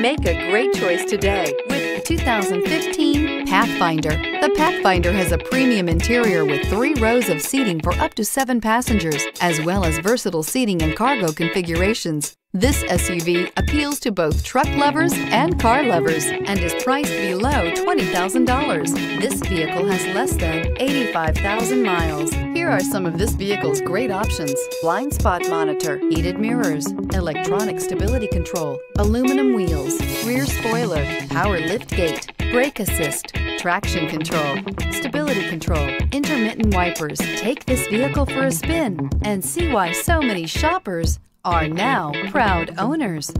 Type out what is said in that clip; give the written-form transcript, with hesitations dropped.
Make a great choice today with 2015 Pathfinder. The Pathfinder has a premium interior with 3 rows of seating for up to 7 passengers, as well as versatile seating and cargo configurations. This SUV appeals to both truck lovers and car lovers and is priced below $20,000. This vehicle has less than 85,000 miles. Here are some of this vehicle's great options: blind spot monitor, heated mirrors, electronic stability control, aluminum wheels, rear spoiler, power lift gate, brake assist, traction control, stability control, intermittent wipers. Take this vehicle for a spin and see why so many shoppers are now proud owners.